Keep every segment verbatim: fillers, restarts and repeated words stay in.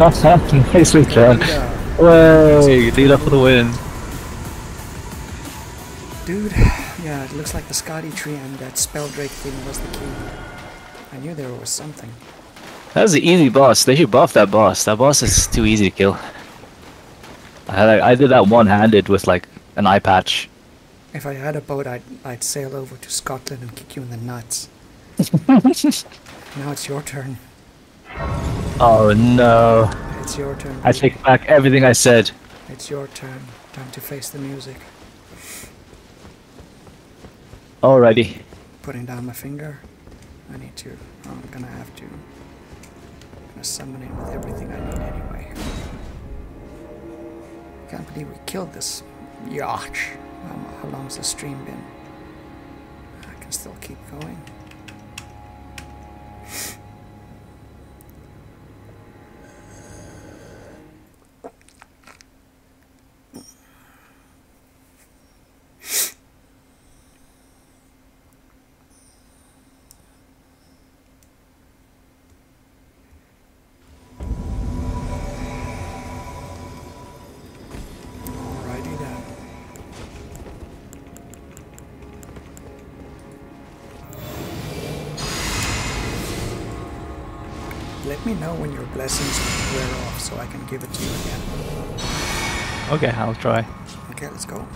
Yes, we can. Whoa! Lead up for the win. Dude, yeah, it looks like the Scadutree and that spell drake thing was the key. I knew there was something. That was an easy boss. They should buff that boss. That boss is too easy to kill. I, I did that one-handed with like an eye patch. If I had a boat, I'd, I'd sail over to Scotland and kick you in the nuts. Now it's your turn. Oh no. It's your turn. I take back everything I said. It's your turn. Time to face the music. Alrighty. Putting down my finger. I need to. I'm gonna have to. I'm gonna summon it with everything I need anyway. Can't believe we killed this. Yacht. How long's the stream been? I can still keep going. Let me know when your blessings wear off so I can give it to you again. Okay, I'll try. Okay, let's go.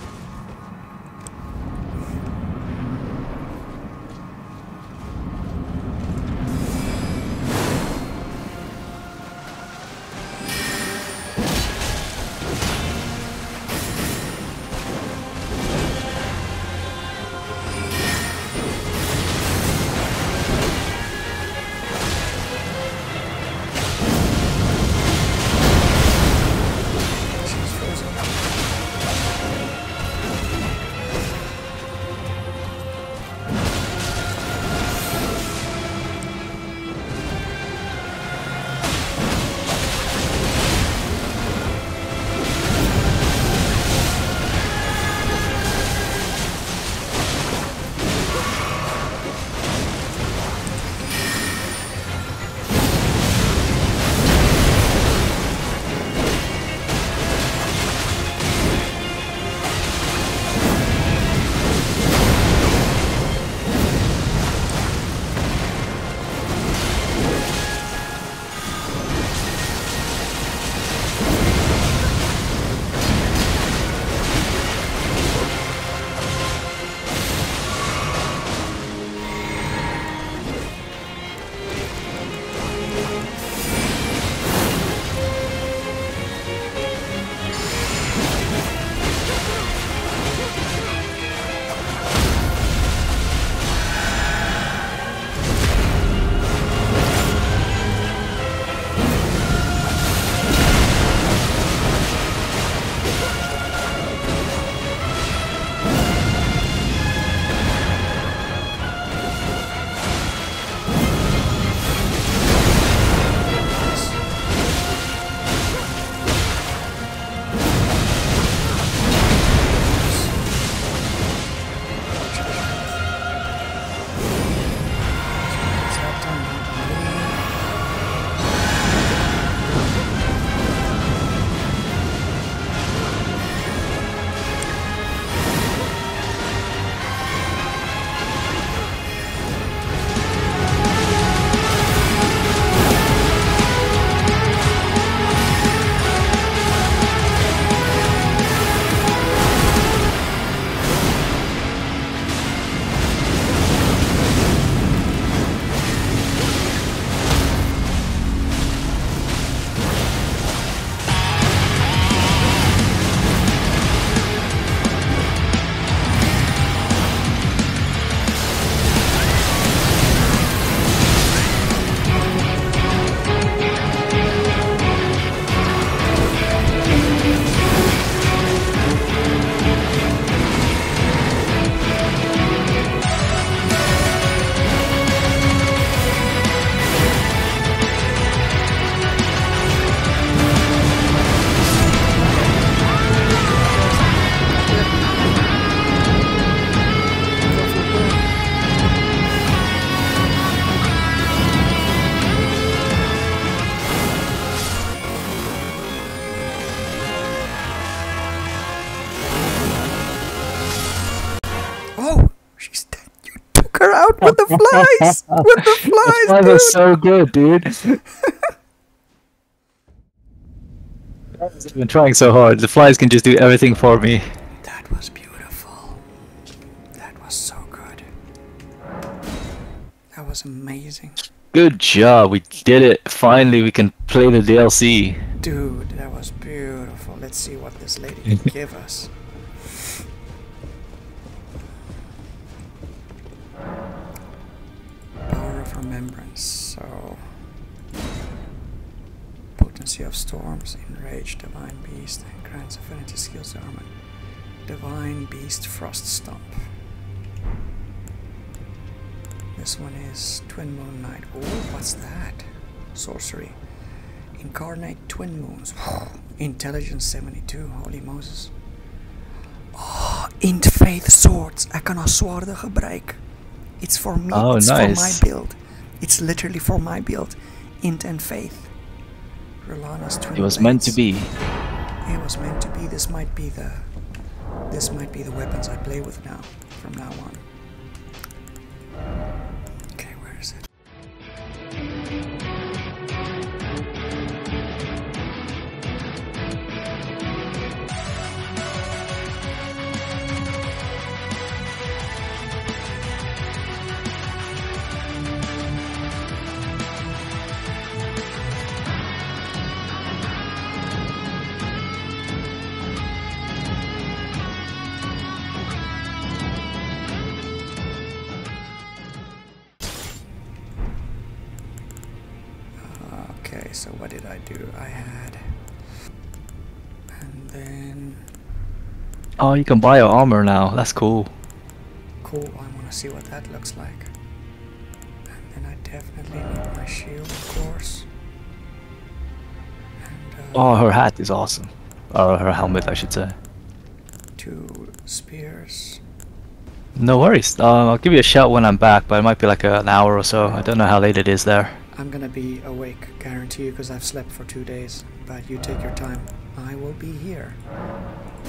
out with the flies! With the flies, that was so good, dude. I have been trying so hard. The flies can just do everything for me. That was beautiful. That was so good. That was amazing. Good job. We did it. Finally, we can play the D L C. Dude, that was beautiful. Let's see what this lady can give us. Power of Remembrance. So, Potency of Storms, Enrage, Divine Beast, and grants affinity skills armor. Divine Beast, Frost Stomp. This one is Twin Moon Knight. Oh, what's that? Sorcery. Incarnate Twin Moons. Intelligence seventy-two. Holy Moses. Oh, Int Faith Swords. Ik kan zwaarden gebruik. It's for me. Oh, it's nice. For my build. It's literally for my build. Int and Faith. Rellana's Twin It was blades. meant to be. It was meant to be. This might be the... This might be the weapons I play with now. From now on. So what did I do? I had, and then... Oh, you can buy your armor now. That's cool. Cool. I want to see what that looks like. And then I definitely need my shield, of course. And, uh, oh, her hat is awesome. Or her helmet, I should say. Two spears. No worries. Uh, I'll give you a shout when I'm back, but it might be like a, an hour or so. I don't know how late it is there. I'm gonna be awake, guarantee you, because I've slept for two days. But you take your time. I will be here.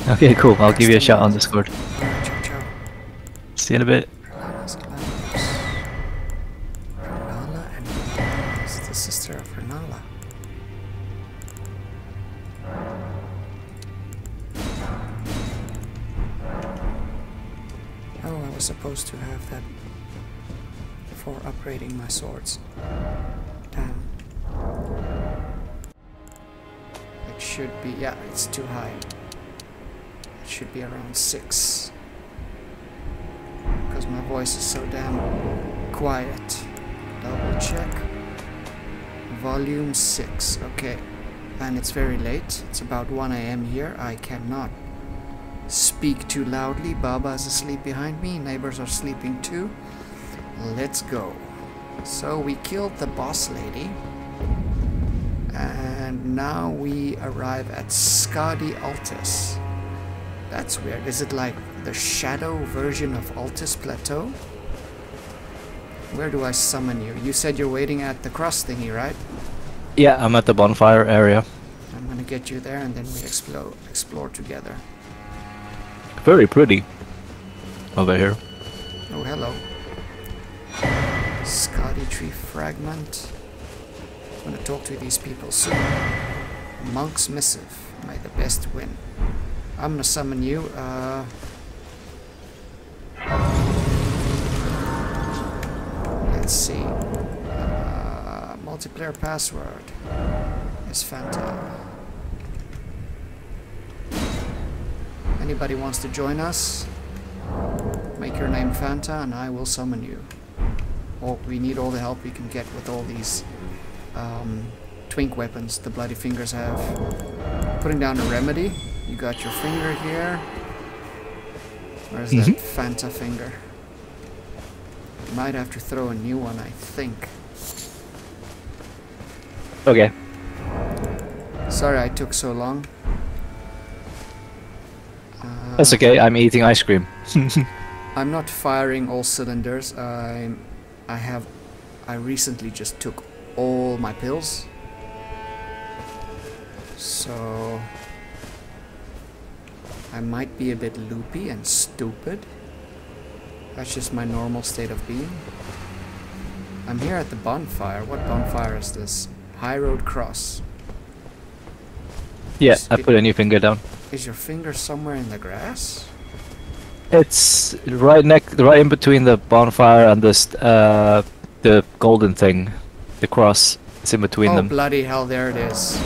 Okay, cool. I'll give you a shout on Discord. Alright, ciao, ciao. See you in a bit. Rellana's Clamps. Rellana and Rellana is the sister of Rellana. Oh, I was supposed to have that for upgrading my swords. Damn. It should be, yeah, it's too high. It should be around six. Because my voice is so damn quiet. Double check. Volume six, okay. And it's very late. It's about one A M here. I cannot speak too loudly. Baba's asleep behind me. Neighbors are sleeping too. Let's go. So we killed the boss lady, and now we arrive at Scadu Altus. That's weird. Is it like the shadow version of Altus Plateau? Where do I summon you? You said you're waiting at the cross thingy, right? Yeah, I'm at the bonfire area. I'm gonna get you there, and then we explore explore together. Very pretty over here. Oh, hello. Scadutree fragment. I'm gonna talk to these people soon. Monk's missive. May the best win. I'm gonna summon you. Uh... Let's see. Uh, multiplayer password is Fanta. Anybody wants to join us? Make your name Fanta, and I will summon you. Oh, we need all the help we can get with all these um, twink weapons the bloody fingers have. Putting down a remedy. You got your finger here. Where's mm-hmm. that Fanta finger? Might have to throw a new one, I think. Okay. Sorry I took so long. Uh, That's okay, I'm eating ice cream. I'm not firing all cylinders. I'm... I have, I recently just took all my pills, so I might be a bit loopy and stupid, That's just my normal state of being. I'm here at the bonfire. What bonfire is this? High Road Cross. Yeah, I put a new finger down. Is your finger somewhere in the grass? It's right next, right in between the bonfire and the uh, the golden thing, the cross. It's in between oh, them. Oh bloody hell! There it is.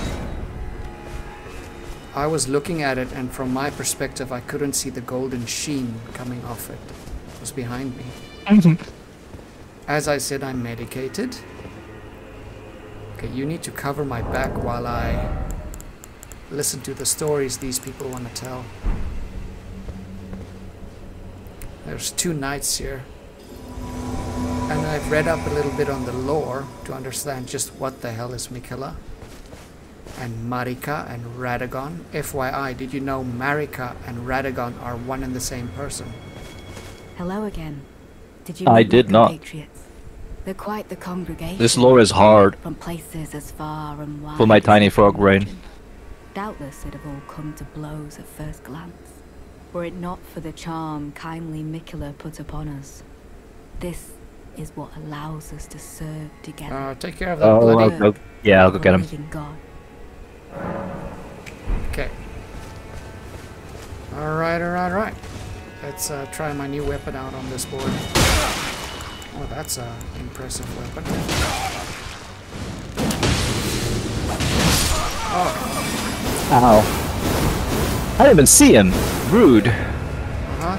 I was looking at it, and from my perspective, I couldn't see the golden sheen coming off it. It was behind me. Mm-hmm. As I said, I'm medicated. Okay, you need to cover my back while I listen to the stories these people want to tell. There's two knights here. And I've read up a little bit on the lore to understand just what the hell is Miquella. And Marika and Radagon. F Y I, did you know Marika and Radagon are one and the same person? Hello again. Did you I did not. Patriots? They're quite the congregation. This lore is hard. From places as far and wide for my tiny frog brain. Doubtless it have all come to blows at first glance, were it not for the charm kindly Miquella put upon us. This is what allows us to serve together. Uh, take care of that oh, bloody... I'll go, yeah, I'll go get him. God. Okay. Alright, alright, alright. Let's uh, try my new weapon out on this board. Oh, that's an impressive weapon. Oh. Ow. I didn't even see him. Rude. Uh-huh.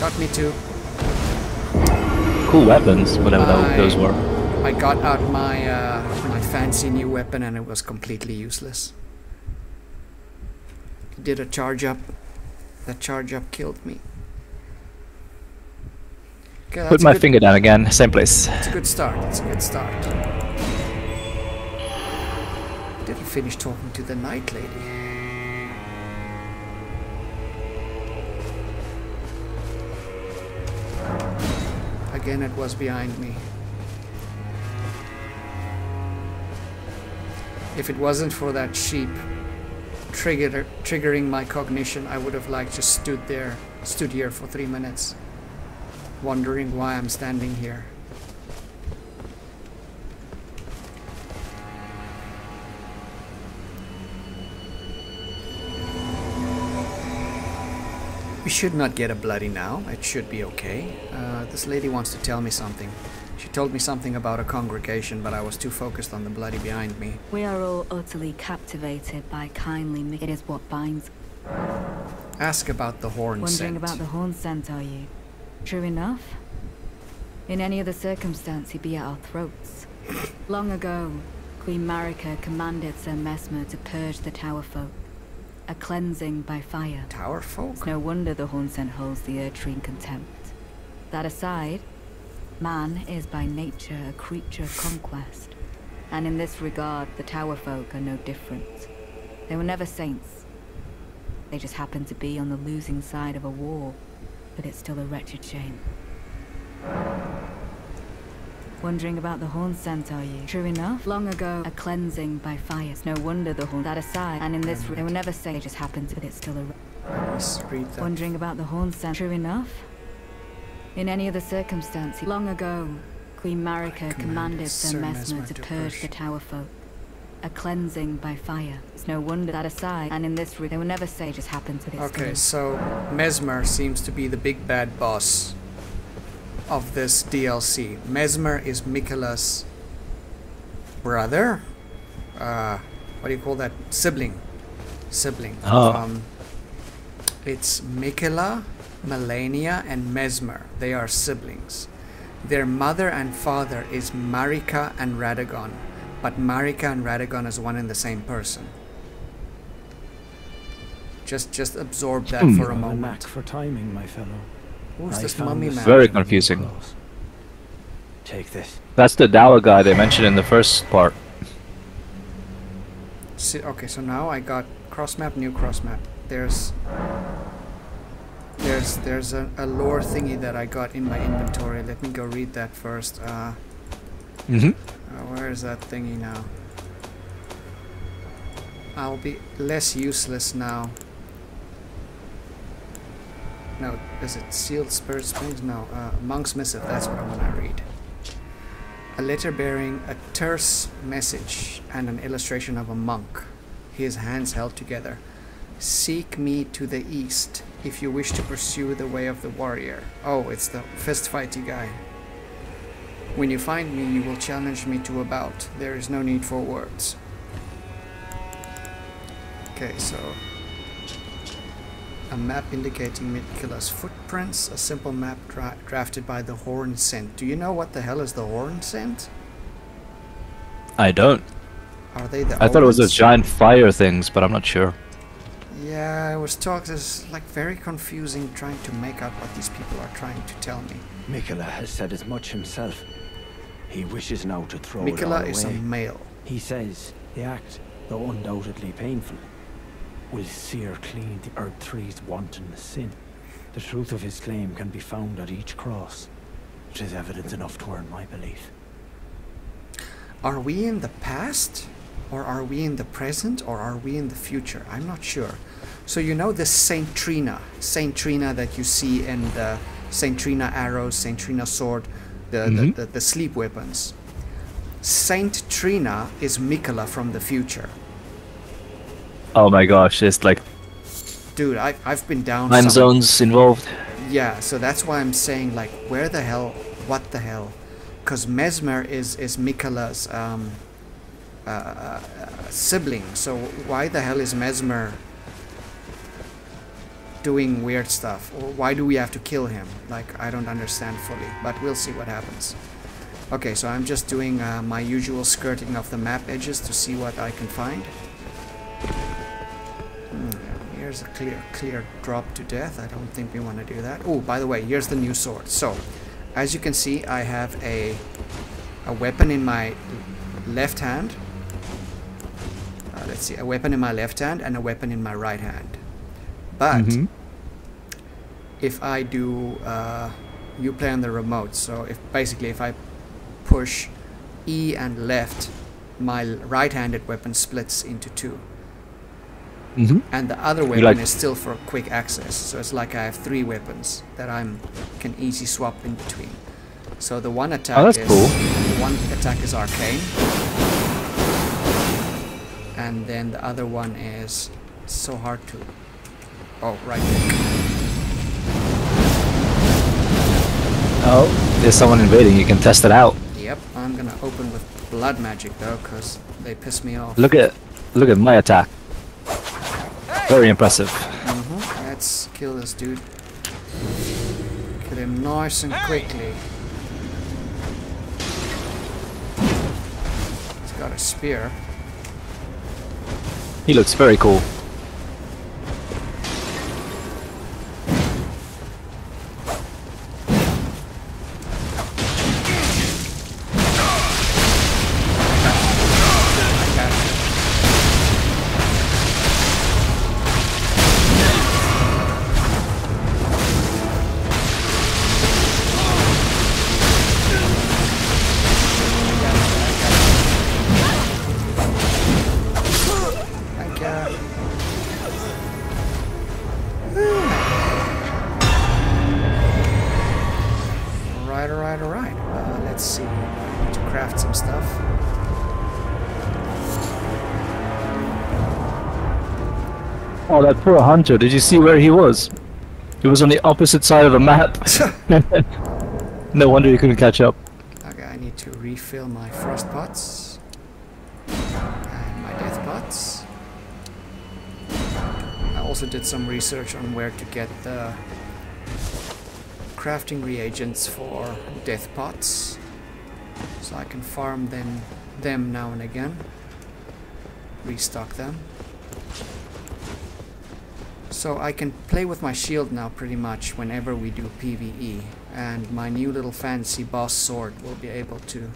Got me too. Cool weapons, whatever I, those were. I got out my uh, my fancy new weapon and it was completely useless. Did a charge up. That charge up killed me. Okay, put my good, finger down again, same place. It's a good start, it's a good start. Didn't finish talking to the night lady. Again, it was behind me. If it wasn't for that sheep trigger, triggering my cognition, I would have like just stood there, stood here for three minutes, wondering why I'm standing here. We should not get a bloody now. It should be okay. Uh, this lady wants to tell me something. She told me something about a congregation, but I was too focused on the bloody behind me. We are all utterly captivated by kindly mi- It is what binds. Ask about the Hornsent. Wondering about the Hornsent, are you? True enough. In any other circumstance, he'd be at our throats. Long ago, Queen Marika commanded Sir Messmer to purge the Tower folk. A cleansing by fire. Tower folk? It's no wonder the Hornsent holds the Erdtree in contempt. That aside, man is by nature a creature of conquest. And in this regard, the Tower folk are no different. They were never saints. They just happened to be on the losing side of a war. But it's still a wretched shame. Wondering about the Hornsent, are you? True enough, long ago, a cleansing by fire. It's no wonder the Horn. That aside, and in this room, they will never say it just happens, but it's still a. Wondering about the Hornsent. True enough. In any other circumstance, long ago, Queen Marika commanded Sir Messmer to purge the Tower folk. A cleansing by fire. It's no wonder that aside, and in this room, they will never say it just happens, but it's still. Okay, so Messmer seems to be the big bad boss of this D L C. Messmer is Miquella's brother. Uh, what do you call that? Sibling. Sibling. Oh. Um, it's Miquella, Malenia, and Messmer. They are siblings. Their mother and father is Marika and Radagon, but Marika and Radagon is one and the same person. Just, just absorb that for a moment. Knack for timing, my fellow. Who's this mummy man? Very confusing. Take this. That's the Dower guy they mentioned in the first part. See, okay, so now I got cross map, new cross map. There's, there's, there's a, a lore thingy that I got in my inventory. Let me go read that first. Uh, mm-hmm. Uh, where is that thingy now? I'll be less useless now. No, is it Sealed Spirit Springs? No, uh, Monk's Missive, that's what I want to read. A letter bearing a terse message and an illustration of a monk, his hands held together. Seek me to the east if you wish to pursue the way of the warrior. Oh, it's the fist fighty guy. When you find me, you will challenge me to a bout. There is no need for words. Okay, so a map indicating Miquella's footprints, a simple map dra drafted by the Hornsent. Do you know what the hell is the Hornsent? I don't. Are they the I thought it was those giant fire things, but I'm not sure. Yeah, I was talking, it's like very confusing trying to make out what these people are trying to tell me. Miquella has said as much himself. He wishes now to throw Miquella it all away. Miquella is a male. He says the act, though undoubtedly painful, will sear clean the Erdtree's wanton sin. The truth of his claim can be found at each cross, which is evidence enough to earn my belief. Are we in the past, or are we in the present, or are we in the future? I'm not sure. So you know this Saint Trina, Saint Trina that you see in the Saint Trina arrows, Saint Trina sword, the, mm-hmm. the, the, the sleep weapons. Saint Trina is Miquella from the future. Oh my gosh, it's like... Dude, I, I've been down... Time zones involved. Yeah, so that's why I'm saying, like, where the hell, what the hell? Because Messmer is, is Miquella's um, uh, uh, sibling, so why the hell is Messmer doing weird stuff? Or why do we have to kill him? Like, I don't understand fully, but we'll see what happens. Okay, so I'm just doing uh, my usual skirting of the map edges to see what I can find. Here's a clear, clear drop to death. I don't think we want to do that. Oh, by the way, here's the new sword. So, as you can see, I have a a weapon in my left hand. Uh, let's see, a weapon in my left hand and a weapon in my right hand. But mm-hmm. if I do, uh, you play on the remote. So, if basically, if I push E and left, my right-handed weapon splits into two. Mm-hmm. And the other weapon like is still for quick access, so it's like I have three weapons that I'm can easy swap in between. So the one attack oh, that's is cool. one attack is arcane, and then the other one is so hard to. Oh, right click. Oh, there's someone invading. You can test it out. Yep, I'm gonna open with blood magic though, cause they piss me off. Look at, look at my attack. Very impressive. Mm-hmm. Let's kill this dude. Kill him nice and quickly. He's got a spear. He looks very cool. Oh, that poor hunter, did you see where he was? He was on the opposite side of the map. No wonder he couldn't catch up. Okay, I need to refill my frost pots. And my death pots. I also did some research on where to get the crafting reagents for death pots. So I can farm them, them now and again. Restock them. So I can play with my shield now pretty much whenever we do PvE, and my new little fancy boss sword will be able to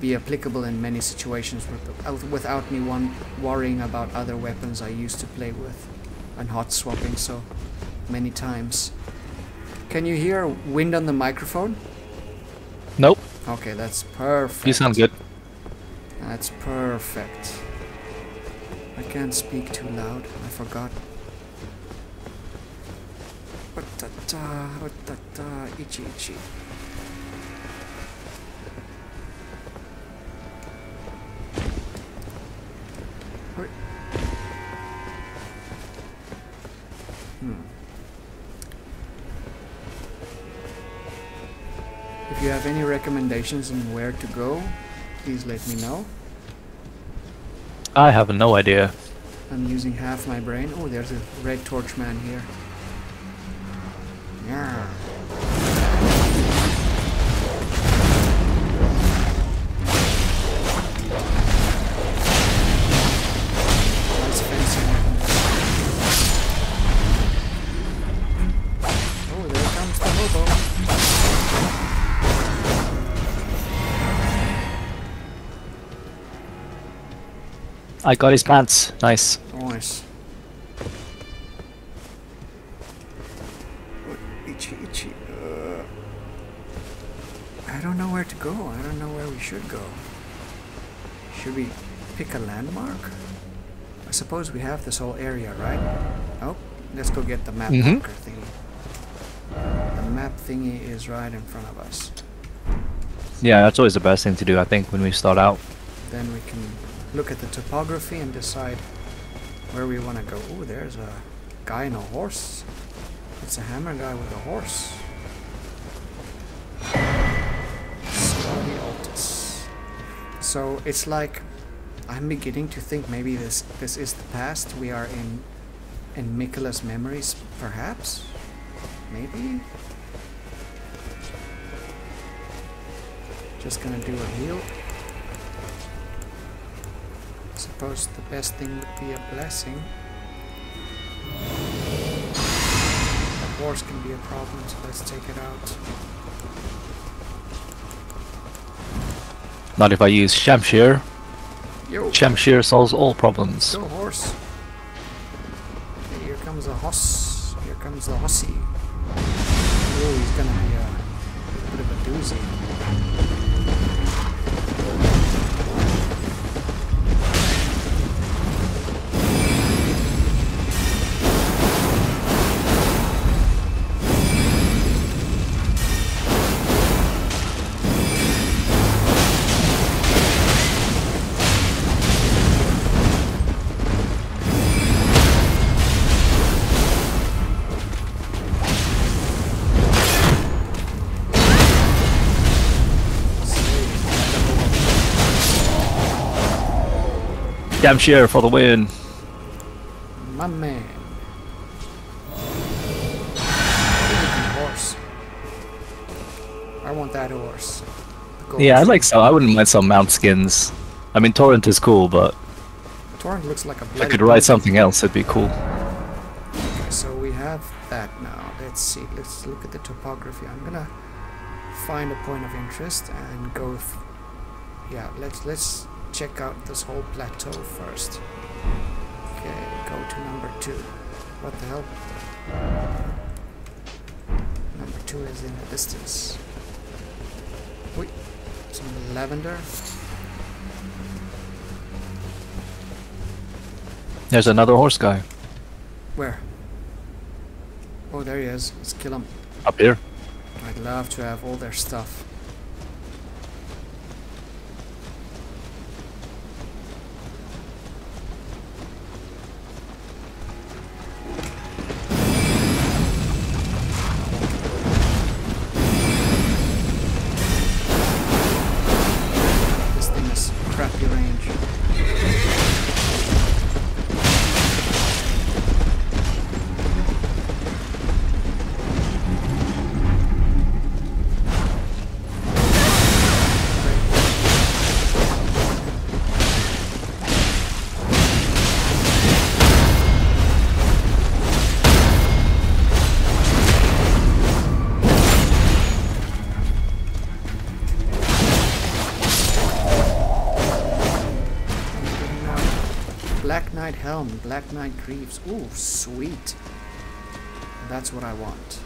be applicable in many situations without me one worrying about other weapons I used to play with and hot swapping so many times. Can you hear wind on the microphone? Nope. Okay, that's perfect. You sound good. That's perfect. I can't speak too loud. I forgot. Watata, watata, itchy, itchy. If you have any recommendations on where to go, please let me know. I have no idea. I'm using half my brain. Oh, there's a red torch man here. Yeah. Nice fencing. Oh, there comes the hobo. I got his pants. Nice. Nice. Itchy, itchy. Uh, I don't know where to go. I don't know where we should go. Should we pick a landmark? I suppose we have this whole area, right? Oh, let's go get the map mm-hmm. marker thingy. The map thingy is right in front of us. Yeah, that's always the best thing to do, I think, when we start out. Then we can look at the topography and decide where we want to go. Oh, there's a guy and a horse. It's a hammer guy with a horse. Scadu Altus. So it's like I'm beginning to think maybe this this is the past. We are in in Miquella's memories, perhaps. Maybe. Just gonna do a heal. I suppose the best thing would be a blessing. A horse can be a problem, so let's take it out. Not if I use Shamshir. Yo. Shamshir solves all problems. Go horse. Hey, here comes a hoss. Here comes a hossy. Oh, he's gonna be a bit of a doozy. Shamshir for the win. My man. Horse. I want that horse. Yeah, I like so. I wouldn't mind some mount skins. I mean, Torrent is cool, but Torrent looks like a. If I could ride something else, it'd be cool. Okay, so we have that now. Let's see. Let's look at the topography. I'm gonna find a point of interest and go. Yeah, let's let's. Check out this whole plateau first. Okay, go to number two. What the hell? Number two is in the distance. Wait, some lavender. There's another horse guy. Where? Oh, there he is. Let's kill him. Up here. I'd love to have all their stuff. Helm, Black Knight Greaves. Ooh, sweet. That's what I want.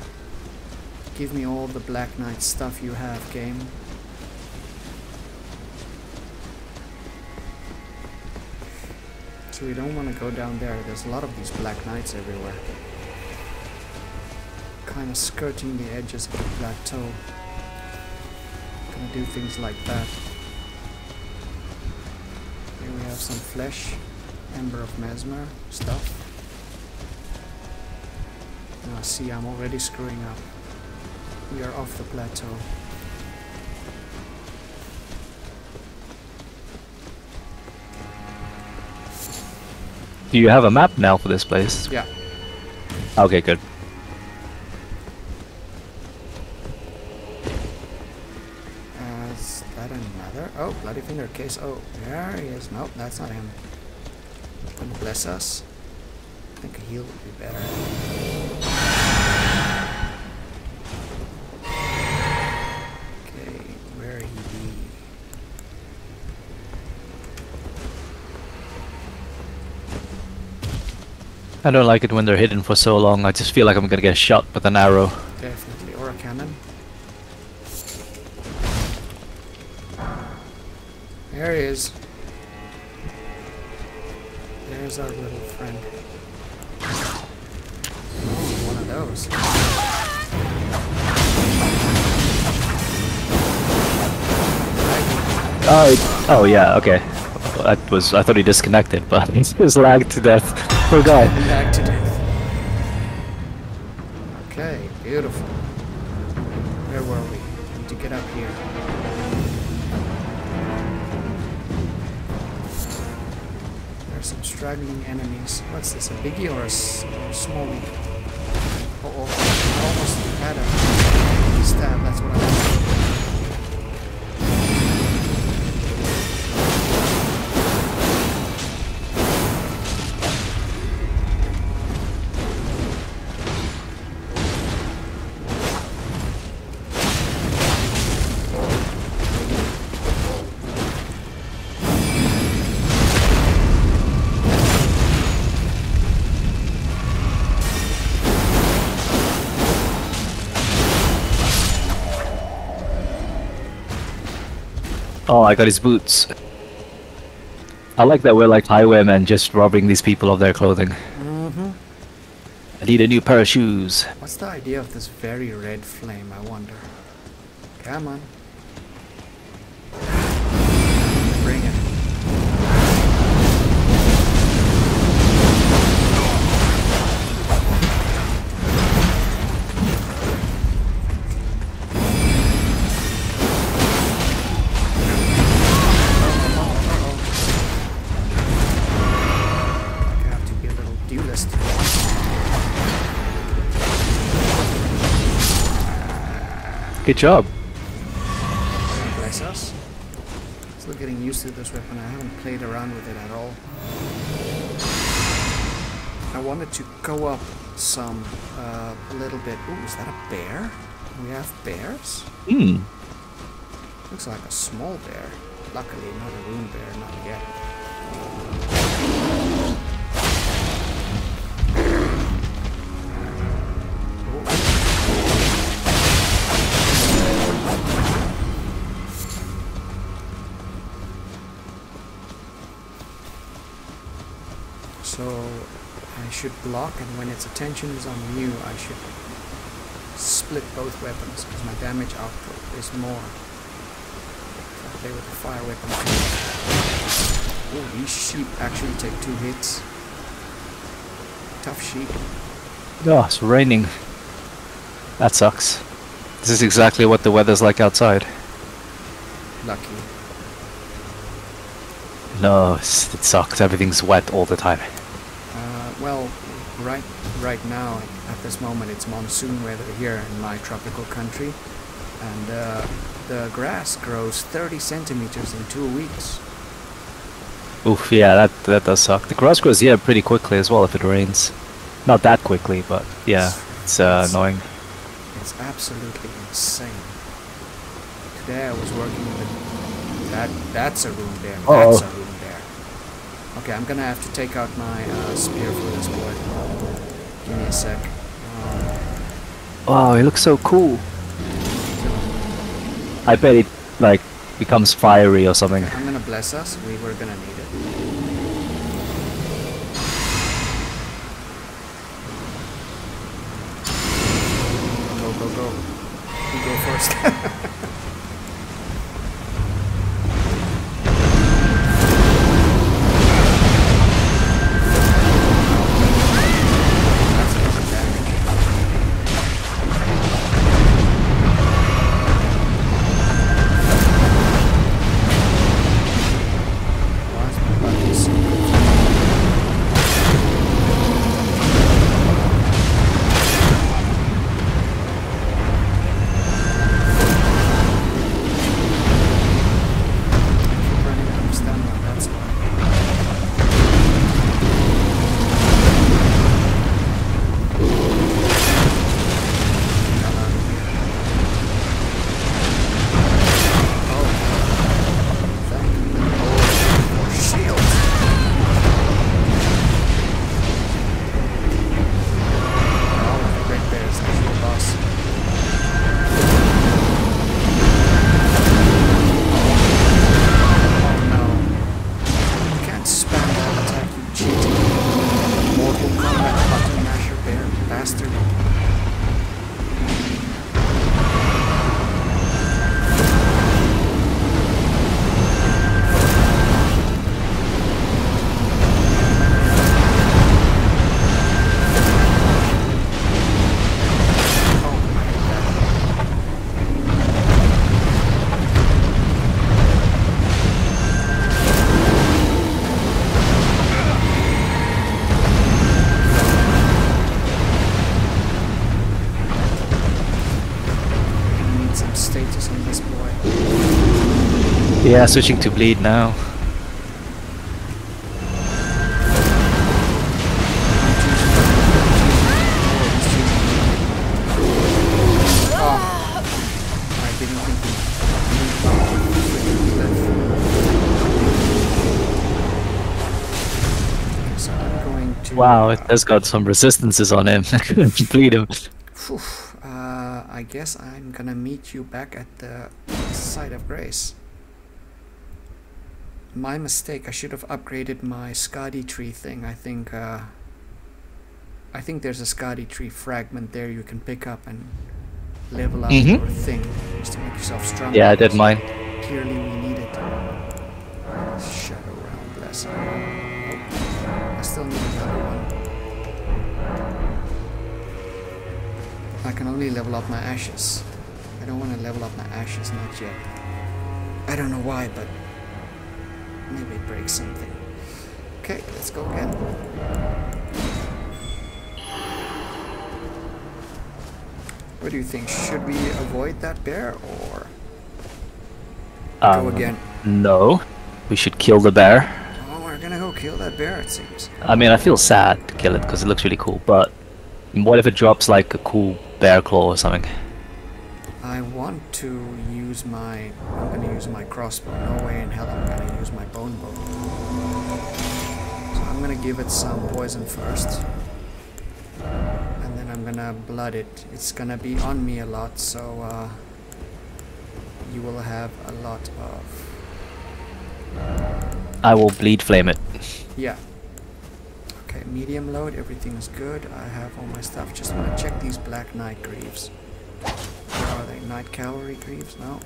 Give me all the Black Knight stuff you have, game. so we don't want to go down there. There's a lot of these black knights everywhere. Kind of skirting the edges of the plateau. Gonna do things like that. Here we have some flesh. Ember of Messmer stuff. Now see, I'm already screwing up. We are off the plateau. Do you have a map now for this place? Yeah. Okay, good. Uh, is that another? Oh, bloody finger case. Oh, there he is. Nope, that's not him. Gonna bless us. I think a heal would be better. Okay, where he be? I don't like it when they're hidden for so long. I just feel like I'm gonna get shot with an arrow. Definitely, or a cannon. There he is. There's our little friend. Oh, one of those. Oh, oh yeah, okay. That was I thought he disconnected, but he's just lagged to death. Poor guy. Lagged to death. Okay, beautiful. Where were we? We need to get up here. Some straggling enemies. What's this, a biggie or a, s or a smallie? Uh oh, I almost had a stab, that's what I Oh, I got his boots. I like that we're like highwaymen just robbing these people of their clothing. Mm-hmm. I need a new pair of shoes. What's the idea of this very red flame, I wonder? Come on. Bring it. Good job. Bless us. Still getting used to this weapon. I haven't played around with it at all. I wanted to go up some uh, a little bit. Ooh, is that a bear? We have bears? Hmm. Looks like a small bear. Luckily, not a room bear, not yet. So I should block, and when its attention is on you, I should split both weapons because my damage output is more. I play with the fire weapon. Oh, these sheep actually take two hits. Tough sheep. Oh, it's raining. That sucks. This is exactly what the weather's like outside. Lucky. No, it sucks. Everything's wet all the time. Well, right right now, at this moment, it's monsoon weather here in my tropical country. And uh, the grass grows thirty centimeters in two weeks. Oof, yeah, that, that does suck. The grass grows here yeah, pretty quickly as well if it rains. Not that quickly, but yeah, it's uh, annoying. It's absolutely insane. Today I was working with... That, that's a room there. Uh-oh. That's a room. Okay, I'm gonna have to take out my uh, spear for this boy. Give me a sec. Oh, wow, he looks so cool. I bet it like becomes fiery or something. I'm gonna bless us. We were gonna need it. go. You go first. Yeah, switching to bleed now. Wow, it has got some resistances on him. I couldn't bleed him. Uh, I guess I'm gonna meet you back at the site of grace. My mistake, I should have upgraded my Scadutree thing. I think uh, I think there's a Scadutree fragment there you can pick up and level up mm-hmm. your thing just to make yourself stronger. Yeah, I did mine. Clearly we need it. Shadow Realm Blessing. Oh, I still need another one. I can only level up my ashes. I don't want to level up my ashes, not yet. I don't know why, but maybe break something. Okay, let's go again. What do you think? Should we avoid that bear or um, go again? No, we should kill the bear. Oh, we're gonna go kill that bear, it seems. I mean, I feel sad to kill it because it looks really cool, but what if it drops like a cool bear claw or something? I want to use my... I'm going to use my crossbow. No way in hell I'm going to use my bone bow. So I'm going to give it some poison first. And then I'm going to blood it. It's going to be on me a lot, so uh, you will have a lot of... I will bleed flame it. Yeah. Okay, medium load. Everything is good. I have all my stuff. Just want to check these Black Knight Greaves. Where are they? Night Cavalry Greaves? No.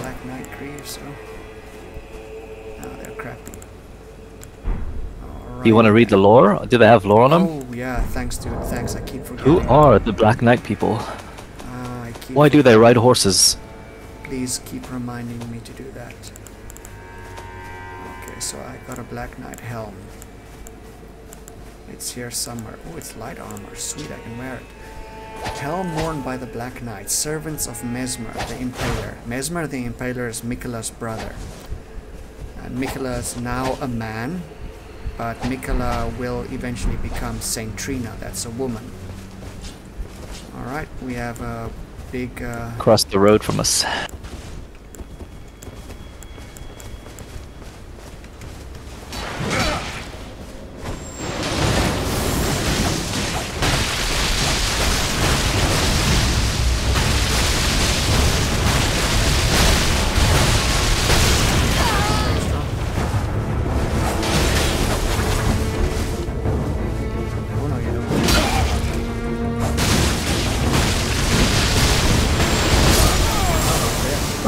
Black Knight Greaves? Oh. No, they're crappy. Right. Do you want to read the lore? Do they have lore on them? Oh, yeah. Thanks, dude. Thanks. I keep forgetting. Who are the Black Knight people? Uh, I keep Why do they ride horses? Please keep reminding me to do that. Okay, so I got a Black Knight helm. It's here somewhere. Oh, it's light armor. Sweet, I can wear it. Helm worn by the Black Knight, servants of Messmer the Impaler. Messmer the Impaler is Miquella's brother. And Miquella is now a man, but Miquella will eventually become Saint Trina, that's a woman. Alright, we have a big... Uh, Across the road from us.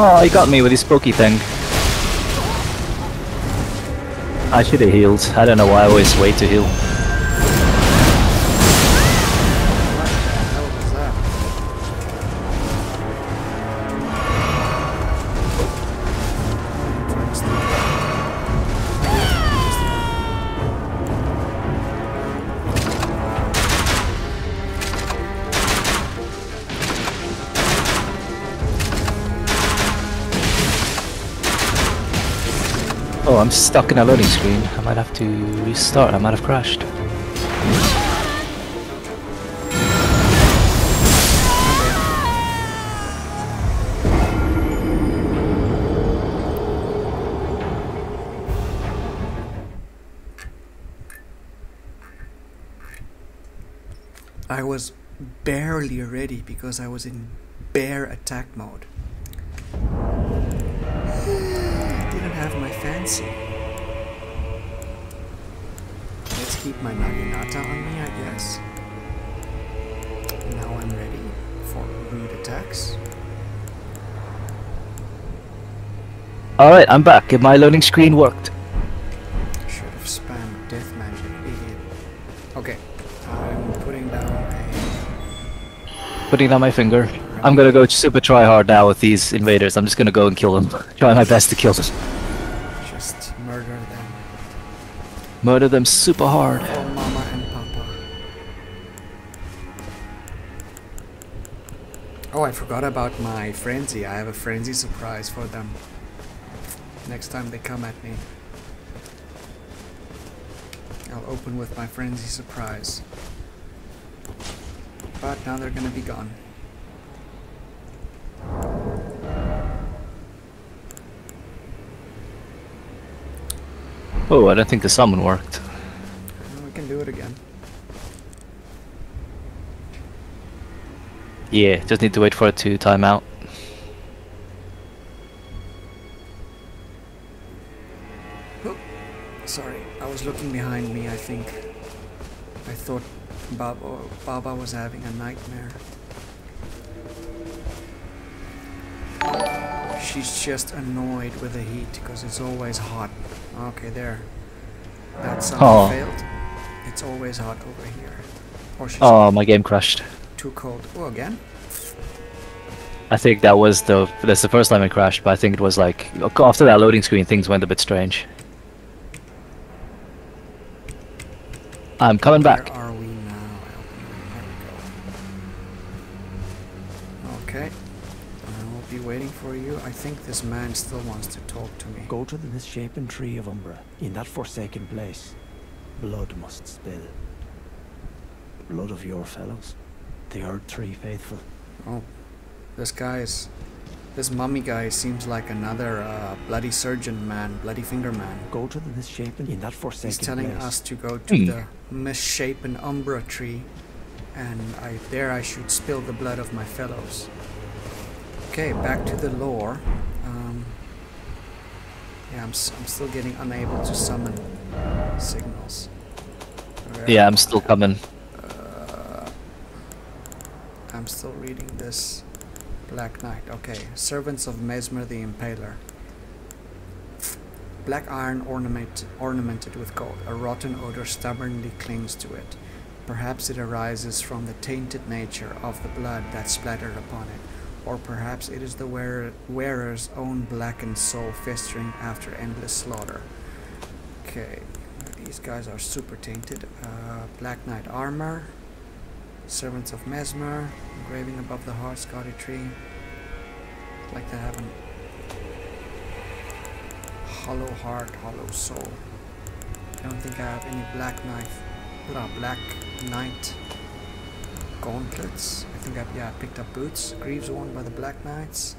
Oh, he got me with his spooky thing. I should have healed. I don't know why I always wait to heal. Oh, I'm stuck in a loading screen. I might have to restart. I might have crashed. I was barely ready because I was in bare attack mode. Have my fancy. Let's keep my Naginata on me, I guess. Now I'm ready for rude attacks. Alright, I'm back. My loading screen worked. Should have spammed death magic, idiot. Okay, I'm putting down a... Putting down my finger. I'm gonna go super try hard now with these invaders. I'm just gonna go and kill them. Try my best to kill them. Murder them. Murder them super hard. Oh, Mama and Papa. Oh, I forgot about my frenzy. I have a frenzy surprise for them. Next time they come at me, I'll open with my frenzy surprise. But now they're gonna be gone. Oh, I don't think the summon worked. We can do it again. Yeah, just need to wait for it to time out. Oh, sorry, I was looking behind me, I think. I thought Baba, Baba was having a nightmare. She's just annoyed with the heat because it's always hot. Okay, there. That sound failed. It's always hot over here. Or oh, my game crashed. Too cold. Oh, again? I think that was the... That's the first time it crashed, but I think it was like... After that loading screen, things went a bit strange. I'm coming Where back. Where are we now? There we go. Okay. Be waiting for you. I think this man still wants to talk to me. Go to the misshapen tree of Umbra. In that forsaken place, blood must spill. Blood of your fellows, the Erdtree faithful. Oh, this guy is... This mummy guy seems like another uh, bloody surgeon man, bloody finger man. Go to the misshapen... In that forsaken place. He's telling place. us to go to mm. the misshapen Umbra tree, and I, there I should spill the blood of my fellows. Okay, back to the lore. Um, yeah, I'm, I'm still getting unable to summon signals. Where yeah, I'm still I, coming. Uh, I'm still reading this. Black Knight. Okay, servants of Messmer the Impaler. Black iron ornament, ornamented with gold. A rotten odor stubbornly clings to it. Perhaps it arises from the tainted nature of the blood that splattered upon it. Or perhaps it is the wearer, wearer's own blackened soul festering after endless slaughter. Okay, these guys are super tainted. Uh, Black Knight armor, servants of Messmer, engraving above the heart, Scadutree. I'd like to have an hollow heart, hollow soul. I don't think I have any black knife. No, Black Knight gauntlets. I think I yeah, I picked up boots. Greaves worn by the Black Knights.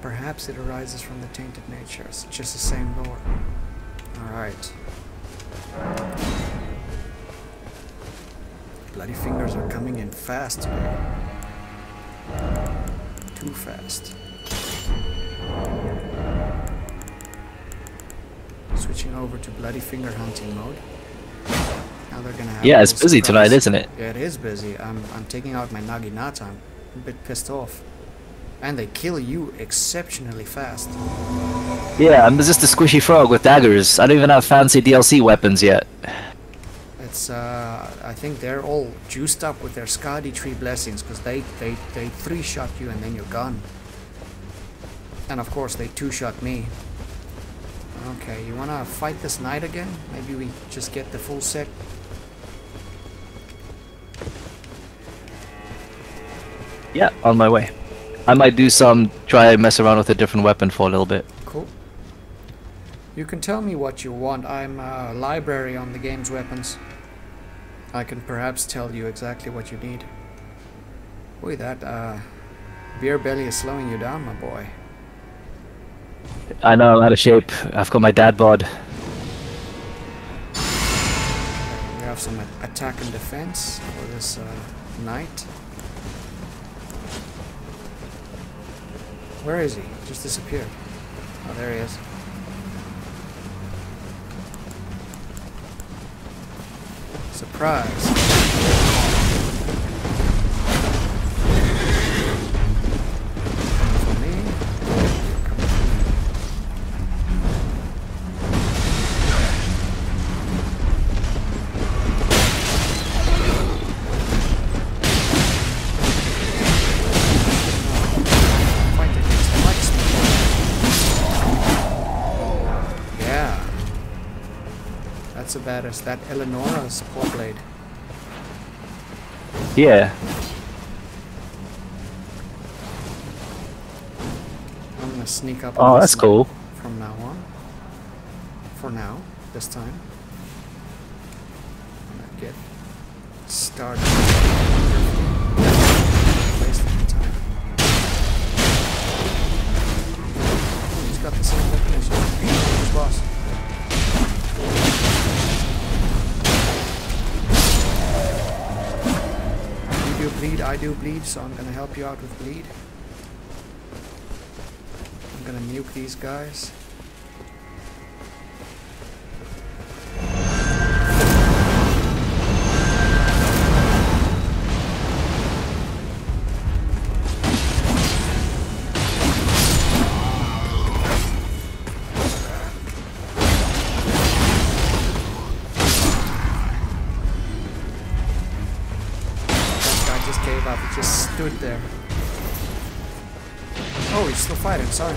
Perhaps it arises from the tainted nature. It's just the same lore. Alright. Bloody fingers are coming in fast today. Too fast. Switching over to bloody finger hunting mode. Yeah, it's busy surprise. tonight, isn't it? Yeah, it is busy. I'm, I'm taking out my Naginata. I'm a bit pissed off. And they kill you exceptionally fast. Yeah, I'm just a squishy frog with daggers. I don't even have fancy D L C weapons yet. It's, uh, I think they're all juiced up with their Scadutree blessings, because they, they, they three-shot you and then you're gone. And of course, they two-shot me. Okay, you wanna fight this knight again? Maybe we just get the full set. Yeah, on my way. I might do some, try mess around with a different weapon for a little bit. Cool. You can tell me what you want. I'm a library on the game's weapons. I can perhaps tell you exactly what you need. Boy, that uh, beer belly is slowing you down, my boy. I know, I'm out of shape. I've got my dad bod. We have some attack and defense for this uh, knight. Where is he? Just disappeared. Oh, there he is. Surprise! For me. A badass, that Eleonora's paw blade. Yeah. I'm gonna sneak up. Oh, that's cool. From now on. For now, this time. I'm gonna get started. Wasting the time. Oh, he's got the same definition. He's the boss. You bleed, I do bleed, so I'm gonna help you out with bleed. I'm gonna nuke these guys. There. Oh, he's still fighting, sorry. I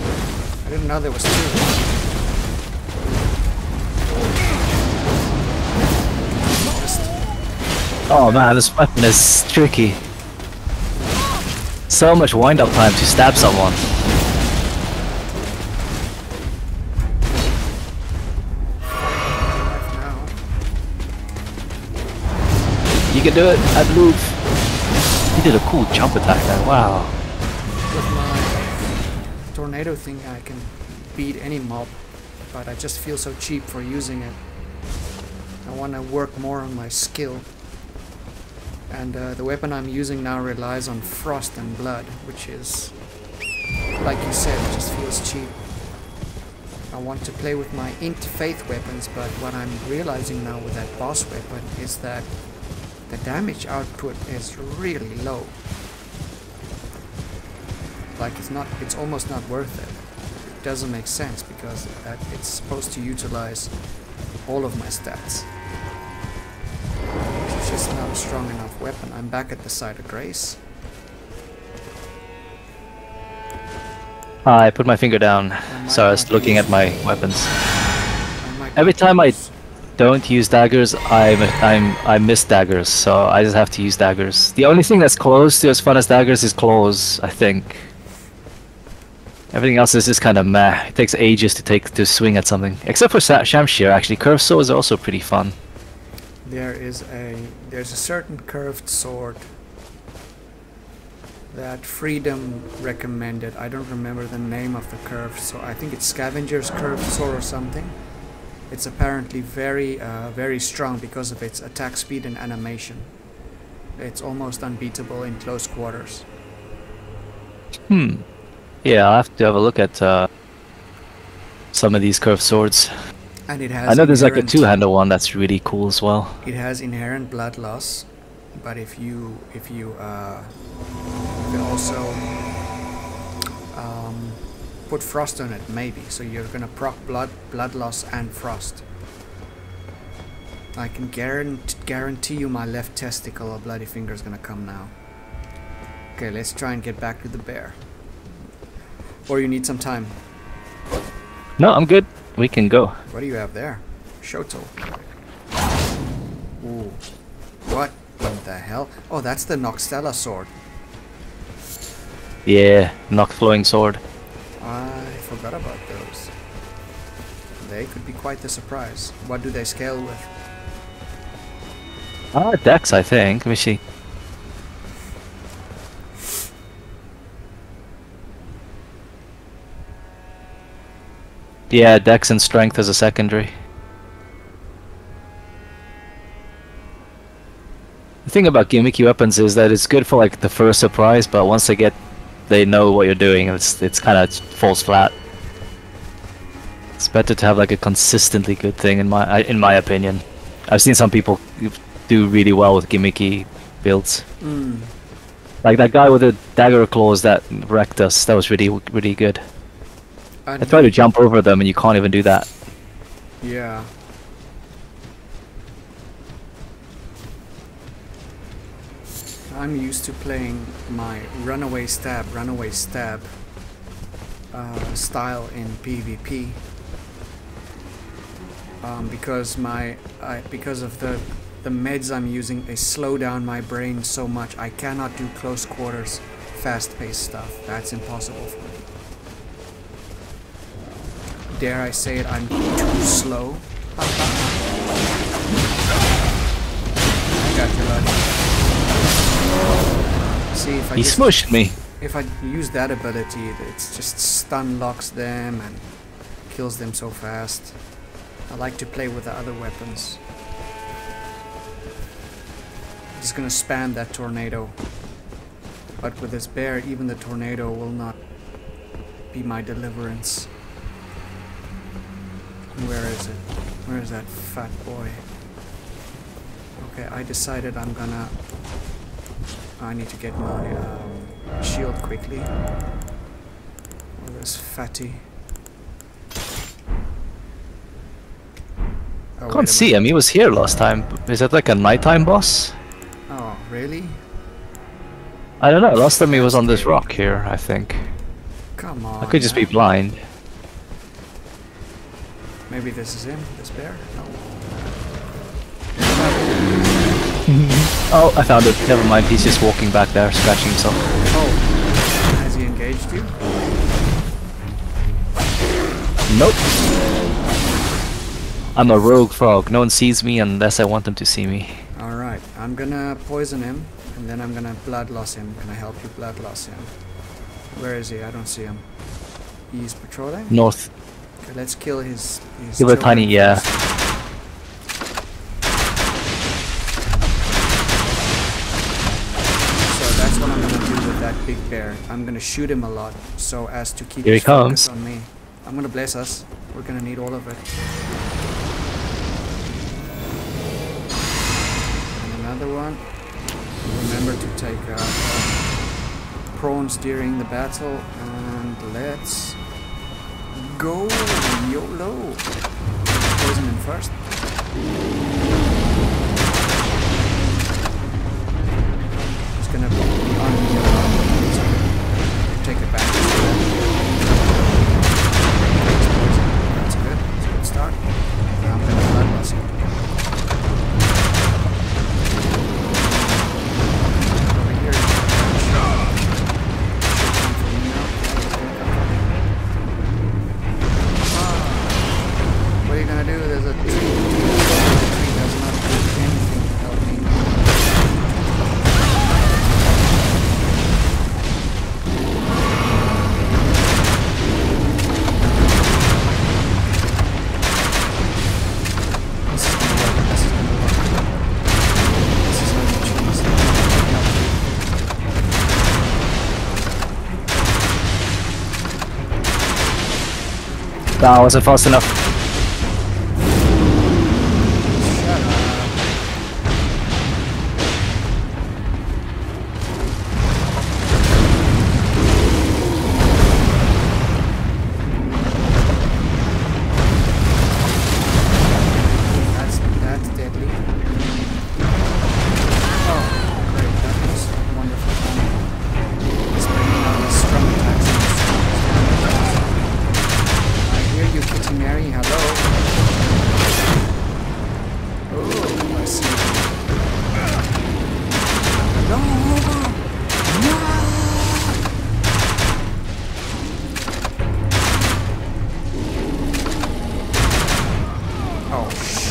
didn't know there was two. Oh man, this weapon is tricky. So much wind-up time to stab someone. You can do it, I believe. You did a cool jump attack there, wow. With my tornado thing I can beat any mob, but I just feel so cheap for using it. I want to work more on my skill. And uh, the weapon I'm using now relies on frost and blood, which is, like you said, it just feels cheap. I want to play with my int faith weapons, but what I'm realizing now with that boss weapon is that the damage output is really low. Like it's not, it's almost not worth it. It doesn't make sense because that it's supposed to utilize all of my stats. It's just not a strong enough weapon. I'm back at the side of grace. I put my finger down, so I was looking at my weapons. Every time I don't use daggers, I'm, I'm, I miss daggers, so I just have to use daggers. The only thing that's close to as fun as daggers is claws, I think. Everything else is just kind of meh. It takes ages to take to swing at something. Except for Shamshir, actually. Curved swords are also pretty fun. There is a, there's a certain curved sword that Freedom recommended. I don't remember the name of the curved sword. I think it's Scavenger's curved sword or something. It's apparently very, uh, very strong because of its attack speed and animation. It's almost unbeatable in close quarters. Hmm. Yeah, I'll have to have a look at uh, some of these curved swords. And it has I know there's like a two-handle one that's really cool as well. It has inherent blood loss, but if you, if you, uh, you can also um, put frost on it, maybe. So you're gonna proc blood, blood loss, and frost. I can guarantee, guarantee you my left testicle, a bloody finger is gonna come now. Okay, let's try and get back to the bear. Or you need some time? No, I'm good. We can go. What do you have there? Shoto. Ooh. What the hell? Oh, that's the Noxtella sword. Yeah, Nox flowing sword. I forgot about those. They could be quite the surprise. What do they scale with? Ah, uh, Dex, I think. Let me see. Yeah, Dex and Strength as a secondary. The thing about gimmicky weapons is that it's good for like the first surprise, but once they get, they know what you're doing, it's it's kind of falls flat. It's better to have like a consistently good thing, in my in my opinion. I've seen some people do really well with gimmicky builds, mm. like that guy with the dagger claws that wrecked us. That was really really good. I try to jump over them and you can't even do that. Yeah. I'm used to playing my runaway stab, runaway stab uh, style in PvP um, because my I, because of the the meds I'm using, they slow down my brain so much. I cannot do close quarters, fast-paced stuff. That's impossible for me. Dare I say it, I'm too slow. I got your luck. See, if I he just, smushed me. If I use that ability, it's just stun locks them and kills them so fast. I like to play with the other weapons. I'm just gonna spam that tornado. But with this bear, even the tornado will not be my deliverance. Where is it? Where is that fat boy? Okay, I decided I'm gonna... I need to get my um, shield quickly. Oh, this fatty. Oh, can't see him, he was here last time. Is that like a nighttime boss? Oh, really? I don't know, last time he was on this rock here, I think. Come on. I could just be blind. Maybe this is him, this bear? No. Oh, I found it. Never mind, he's just walking back there, scratching himself. Oh, has he engaged you? Nope. I'm a rogue frog. No one sees me unless I want them to see me. Alright, I'm gonna poison him, and then I'm gonna blood loss him. Can I help you blood loss him? Where is he? I don't see him. He's patrolling? North. Let's kill his. his kill a tiny, yeah. So that's what I'm gonna do with that big bear. I'm gonna shoot him a lot so as to keep Here his he comes. focus on me. I'm gonna bless us. We're gonna need all of it. And another one. Remember to take out prawns during the battle. And let's. Go YOLO! Poison him first. It's gonna be on the other side. Take it back. That's good. That's a good start. Now I'm gonna blood loss him. Over here. What are you gonna do? There's a tree. The tree does not do anything to help me. This is gonna work. This is gonna work. This is where the tree is going to help me. That wasn't fast enough.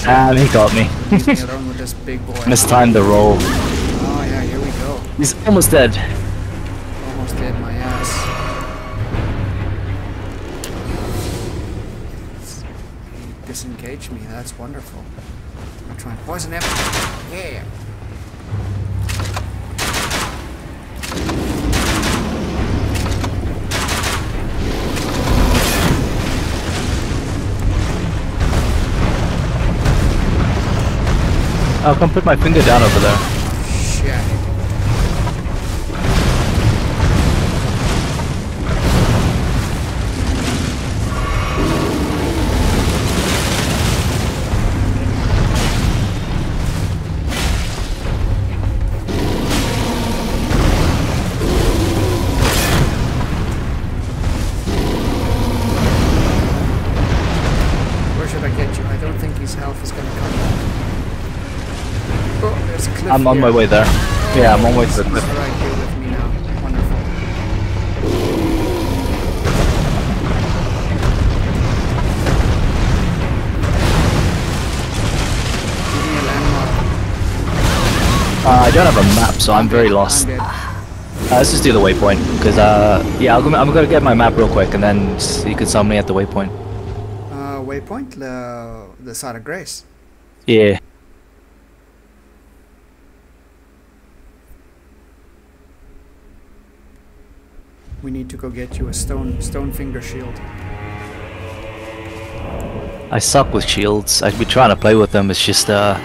Ah, he got me. Mistimed the roll. Oh yeah, here we go. He's almost dead. Almost dead, my ass. He disengaged me, that's wonderful. I'm trying to poison him. Yeah. I'll come put my finger down over there. Shit. Where should I get you? I don't think his health is going to come back. Oh, I'm on here. My way there. Oh, yeah, I'm on my way to the cliff. Right here with me now. Wonderful. Give me a landmark. Uh, I don't have a map, so I'm very lost. I'm uh, let's just do the waypoint, because uh, yeah, I'll go, I'm gonna get my map real quick, and then you can summon me at the waypoint. Uh, waypoint, the the side of grace. Yeah. We need to go get you a stone stone finger shield. I suck with shields. I've been trying to play with them. It's just uh,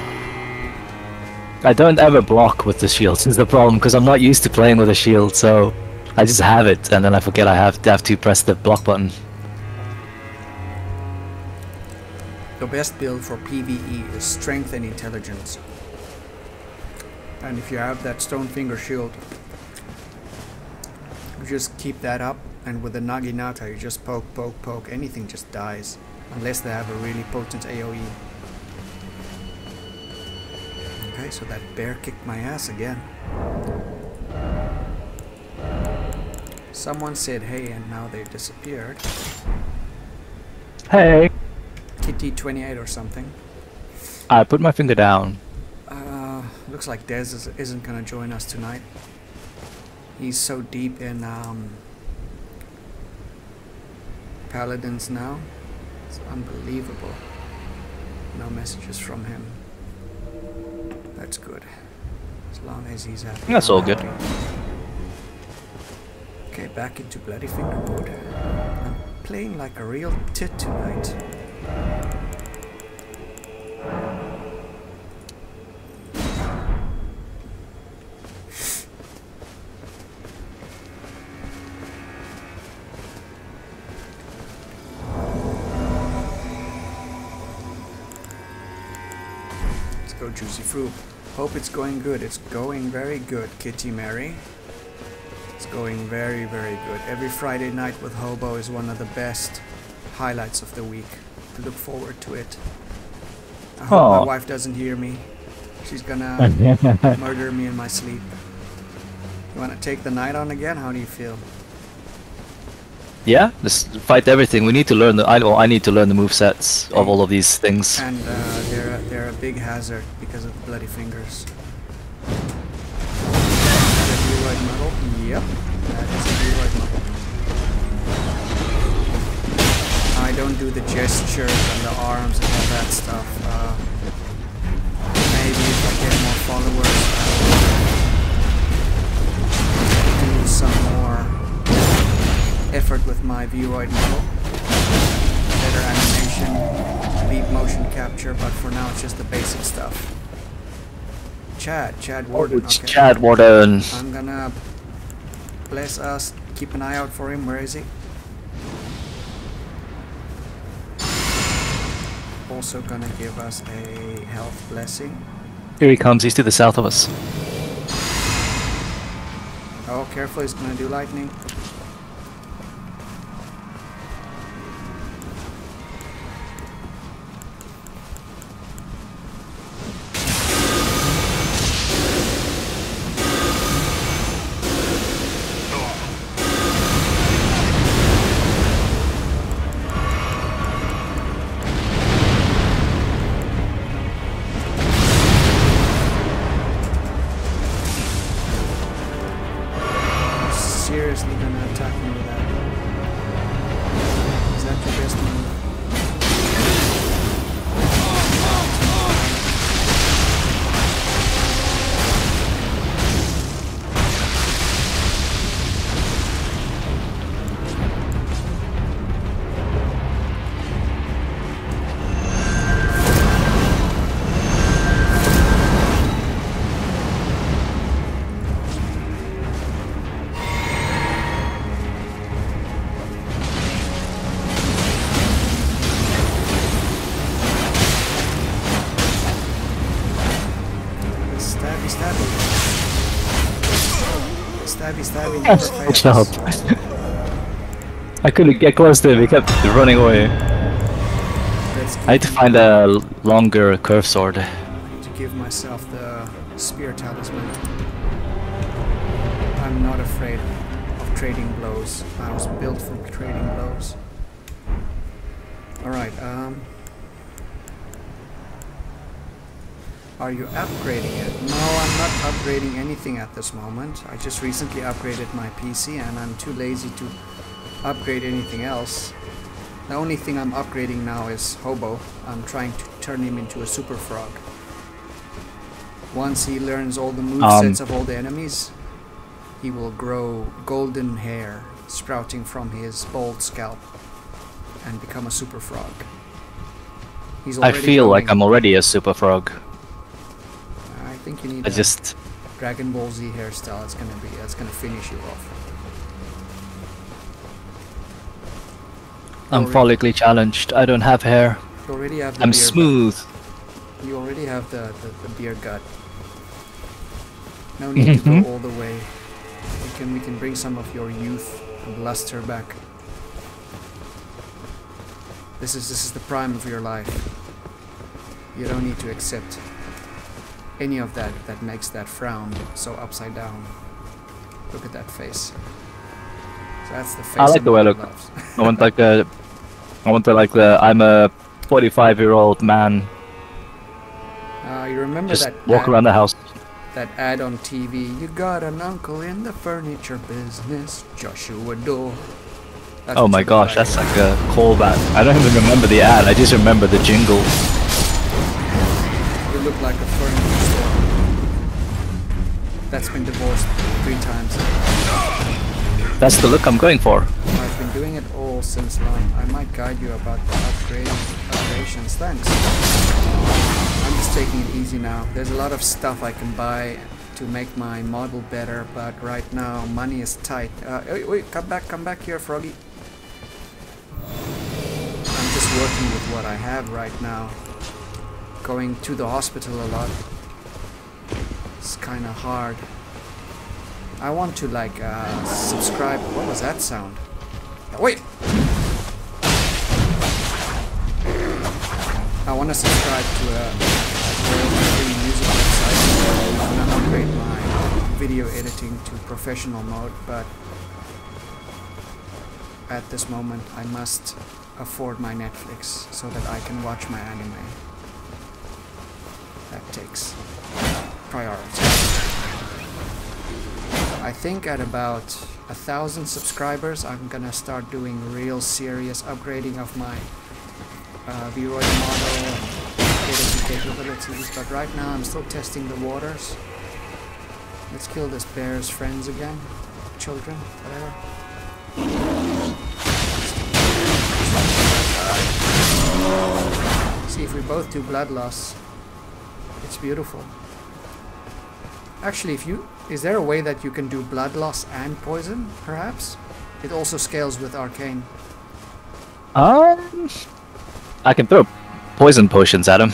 I don't ever block with the shields. Is the problem because I'm not used to playing with a shield, so I just have it and then I forget I have to have to press the block button. The best build for PvE is strength and intelligence. And if you have that stone finger shield, just keep that up, and with the Naginata you just poke, poke, poke, anything just dies. Unless they have a really potent AoE. Okay, so that bear kicked my ass again. Someone said hey and now they've disappeared. Hey! Kitty twenty-eight or something. I put my finger down. Uh, looks like Dez is, isn't gonna join us tonight. He's so deep in um, Paladins now. It's unbelievable. No messages from him. That's good. As long as he's happy. That's all good. Okay, back into bloody finger mode. I'm playing like a real tit tonight. Juicy fruit. Hope it's going good. It's going very good, Kitty Mary. It's going very, very good. Every Friday night with Hobo is one of the best highlights of the week. I look forward to it. I hope oh. my wife doesn't hear me. She's gonna murder me in my sleep. You wanna take the night on again? How do you feel? Yeah, let's fight everything. We need to learn the. I, well, I need to learn the movesets of all of these things. And uh, they're a, they're a big hazard because of the bloody fingers. That VRoid model. Yep, that is a VRoid model. I don't do the gestures and the arms and all that stuff. Uh, maybe if I get more followers, I'll do some more effort with my VRoid model. Better animation, lead motion capture, but for now it's just the basic stuff. Chad, Chad Warden. Oh, it's okay. Chad Warden. I'm gonna bless us, keep an eye out for him. Where is he? Also gonna give us a health blessing. Here he comes, he's to the south of us. Oh, careful, he's gonna do lightning. Good job. I couldn't get close to him, he kept running away. I need to find a longer curve sword. To give myself the spear talisman. I'm not afraid of trading blows. I was built for trading blows. Alright, um... are you upgrading it? No, I'm not upgrading anything at this moment. I just recently upgraded my P C and I'm too lazy to upgrade anything else. The only thing I'm upgrading now is Hobo. I'm trying to turn him into a super frog. Once he learns all the movesets um, of all the enemies, he will grow golden hair sprouting from his bald scalp and become a super frog. He's I feel like I'm already a super frog. I think you need I a just... Dragon Ball Z hairstyle. It's gonna be. That's gonna finish you off. I'm already follically challenged. I don't have hair. You already have the I'm smooth. Gut. You already have the, the, the beer gut. No need to go all the way. We can we can bring some of your youth and luster back. This is this is the prime of your life. You don't need to accept any of that that makes that frown so upside down. Look at that face. So that's the face. I like the way I look. I want like a. I want to like the. I'm a forty-five-year-old man. Uh, you remember just that? Walk ad, around the house. That ad on T V. You got an uncle in the furniture business, Joshua Dole. Oh my gosh, like. That's like a callback. I don't even remember the ad. I just remember the jingle. You look like a furniture. That's been divorced three times. That's the look I'm going for. I've been doing it all since long. I might guide you about the upgrade operations. Thanks. I'm just taking it easy now. There's a lot of stuff I can buy to make my model better, but right now money is tight. Uh, wait, wait, come back, come back here, Froggy. I'm just working with what I have right now. Going to the hospital a lot. It's kind of hard. I want to like uh, subscribe. What was that sound? Oh, wait! I want to subscribe to a, a music website. I want to upgrade my video editing to professional mode, but at this moment I must afford my Netflix so that I can watch my anime. That takes priority. I think at about a thousand subscribers I'm gonna start doing real serious upgrading of my uh, VRoid model and capabilities, but right now I'm still testing the waters. Let's kill this bear's friends again. Children, whatever. See if we both do blood loss. It's beautiful. Actually, if you is there a way that you can do blood loss and poison, perhaps? It also scales with arcane. Um, I can throw poison potions at him.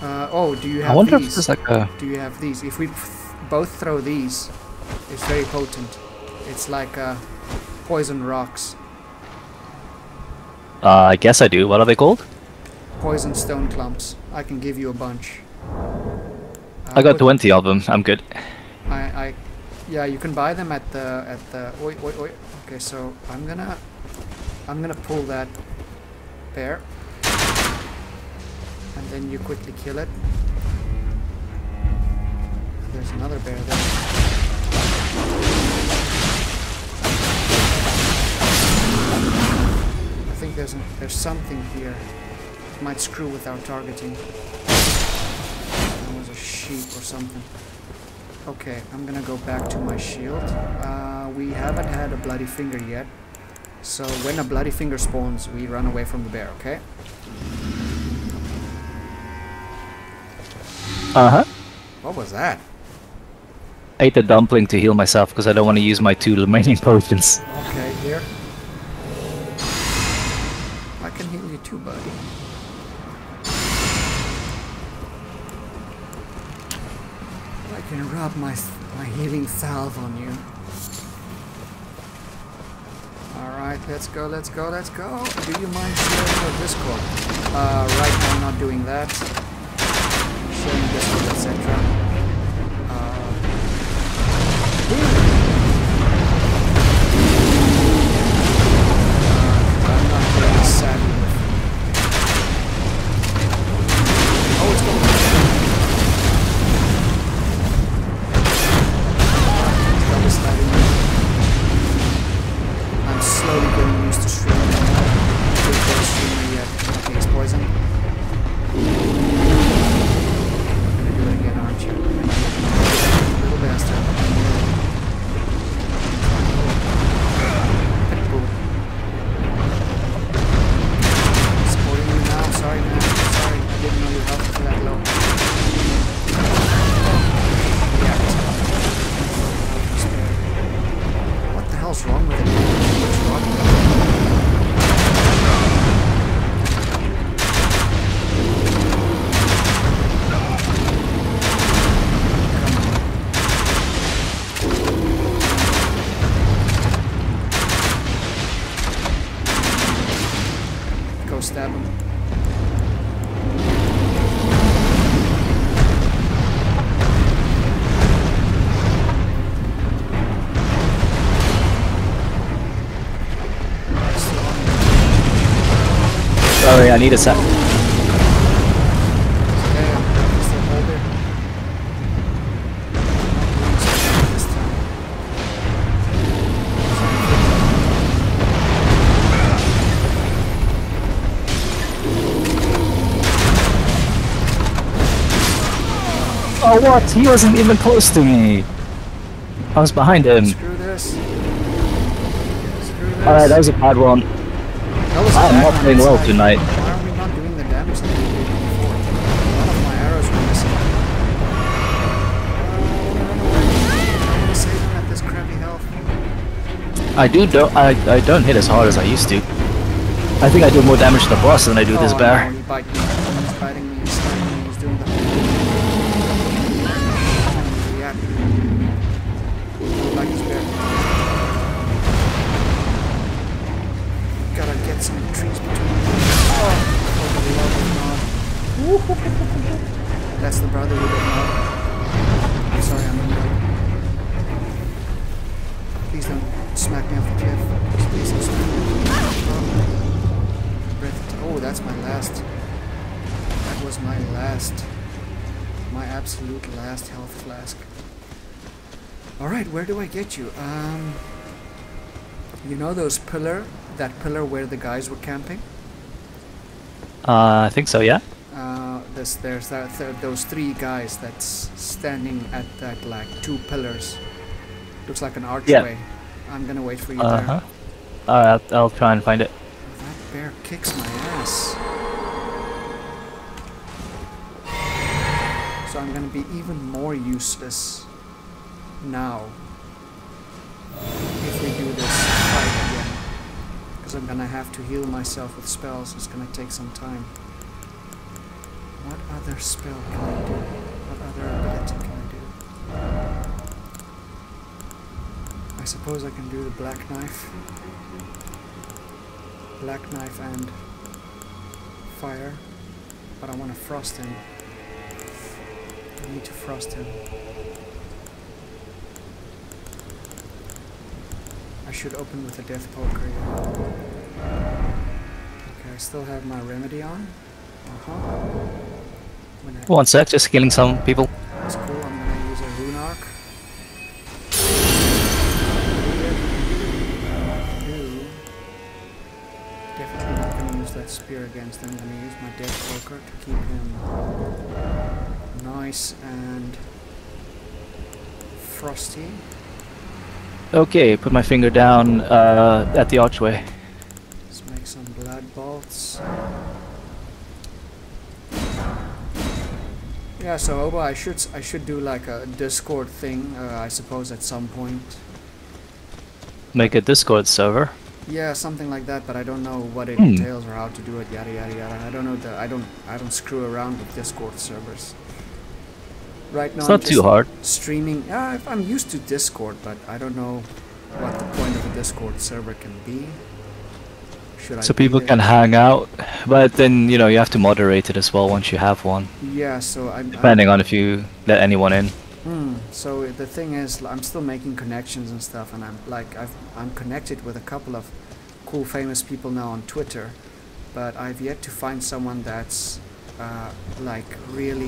Uh, oh, do you have I wonder these? If there's like a... Do you have these? If we both throw these, it's very potent. It's like uh, poison rocks. Uh, I guess I do. What are they called? Poison stone clumps. I can give you a bunch. I, I got twenty of them. I'm good. I, I, yeah, you can buy them at the at the. Oi, oi, oi. Okay, so I'm gonna, I'm gonna pull that bear, and then you quickly kill it. There's another bear there. I think there's an, there's something here. It might screw with our targeting. Sheep or something. Okay, I'm gonna go back to my shield. Uh, we haven't had a bloody finger yet, so when a bloody finger spawns, we run away from the bear, okay? Uh-huh. What was that? I ate a dumpling to heal myself because I don't want to use my two remaining potions. Okay, here. I can heal you too, buddy. I can rub my, my healing salve on you. Alright, let's go, let's go, let's go. Do you mind sharing your Discord? Uh, right now I'm not doing that. Sharing Discord, et cetera. Uh, I'm not very sad with it. Oh, it's going to be a shame. That was I'm slowly getting used to streaming now. I don't get streaming yet. Nothing is poison. You're gonna do it again, aren't you? Little bastard. Pitbull. Supporting you now. Sorry, man. Sorry. I didn't know your health was that low. Yeah. What the hell's wrong with it? Stab him. Sorry, I need a sec. Okay, oh what? He wasn't even close to me. I was behind him. Screw this. Screw this. Alright, that was a bad one. I am not playing well tonight. Why are we not doing the damage that we did before? None of my arrows were missing. Uh, I'm gonna save him at this crappy health. I do don't I, I don't hit as hard as I used to. I think I do more damage to the boss than I do oh, this bear. No, he bite me. He's biting me, he's stabbing me, he's doing the whole thing. Reacting. Like this bear. Gotta get some trees between them. Oh, the love of God. That's the brother we don't know. I'm sorry, I'm in love. Please don't smack me off the cliff. Please don't smack me off the cliff. Oh, that's my last. That was my last. My absolute last health flask. Alright, where do I get you? Um, you know those pillar? That pillar where the guys were camping? Uh, I think so, yeah. Uh, there's, there's that, there, those three guys that's standing at that, like, two pillars. Looks like an archway. Yeah. I'm gonna wait for you uh-huh. there. Alright, I'll, I'll try and find it. That bear kicks my ass. So I'm gonna be even more useless now if we do this fight. I'm gonna have to heal myself with spells. It's gonna take some time. What other spell can I do? What other ability can I do? I suppose I can do the black knife. Black knife and fire. But I want to frost him. I need to frost him. I should open with a death poker. Okay, I still have my remedy on. Uh-huh. One sec, just killing some people. That's cool, I'm gonna use a rune arc. Two. Definitely not gonna use that spear against him. I'm gonna use my death poker to keep him nice and frosty. Okay, put my finger down uh, at the archway. Let's make some blood bolts. Yeah, so Oba, I should I should do like a Discord thing, uh, I suppose, at some point. Make a Discord server. Yeah, something like that, but I don't know what it hmm. entails or how to do it. Yada yada yada. I don't know the I don't I don't screw around with Discord servers. right now. It's not I'm just too hard. Streaming. Uh, I'm used to Discord, but I don't know what the point of a Discord server can be. Should so I people can hang out, but then you know you have to moderate it as well once you have one. Yeah, so I'm depending I'm, on if you let anyone in. Hmm. So the thing is, I'm still making connections and stuff, and I'm like I've, I'm connected with a couple of cool, famous people now on Twitter, but I've yet to find someone that's uh, like really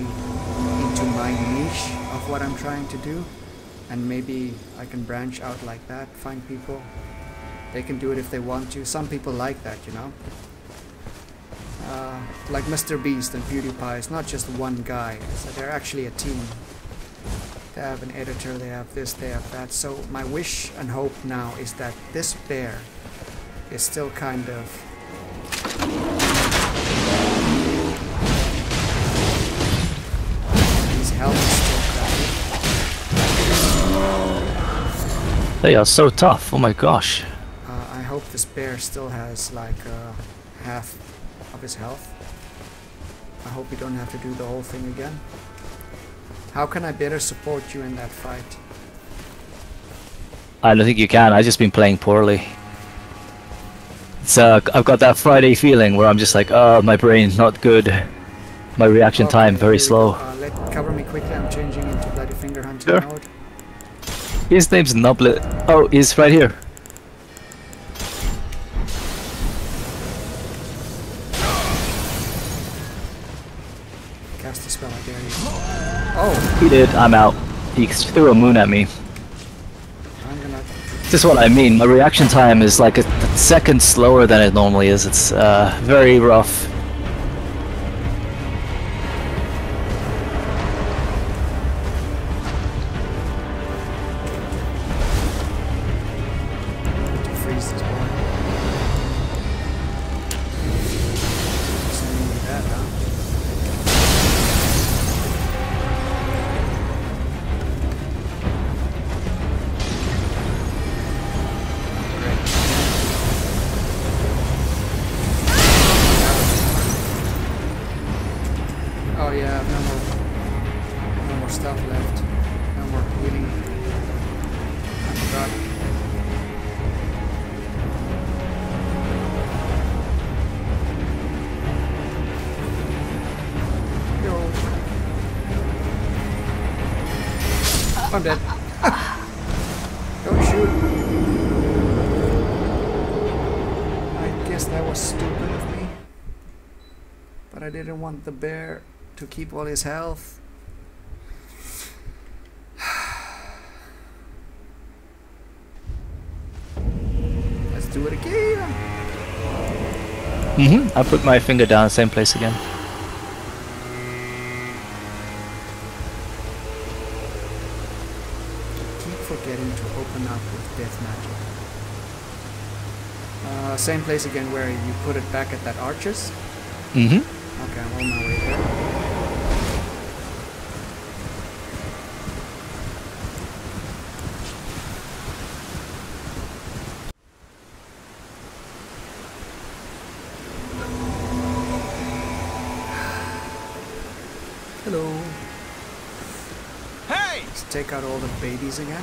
into my niche of what I'm trying to do, and maybe I can branch out like that, find people. They can do it if they want to. Some people like that, you know. Uh, like Mister Beast and PewDiePie, it's not just one guy. It's that they're actually a team. They have an editor, they have this, they have that. So my wish and hope now is that this bear is still kind of... His health is still crowded. They are so tough, oh my gosh. This bear still has like uh, half of his health. I hope we don't have to do the whole thing again. How can I better support you in that fight? I don't think you can. I've just been playing poorly. So uh, I've got that Friday feeling where I'm just like, oh, my brain's not good. My reaction okay, time very slow. Uh, let cover me quickly. I'm changing into bloody finger hunting sure. mode. His name's Noblet. Oh, he's right here. He did, I'm out. He threw a moon at me. I'm gonna... This is what I mean, my reaction time is like a second slower than it normally is. It's uh, very rough. I'm dead. Don't shoot. I guess that was stupid of me. But I didn't want the bear to keep all his health. Let's do it again. Mm-hmm. I put my finger down the same place again. Same place again where you put it back at that arches? Mm-hmm. Okay, I'm on my way there. Hello. Hey! Let's take out all the babies again.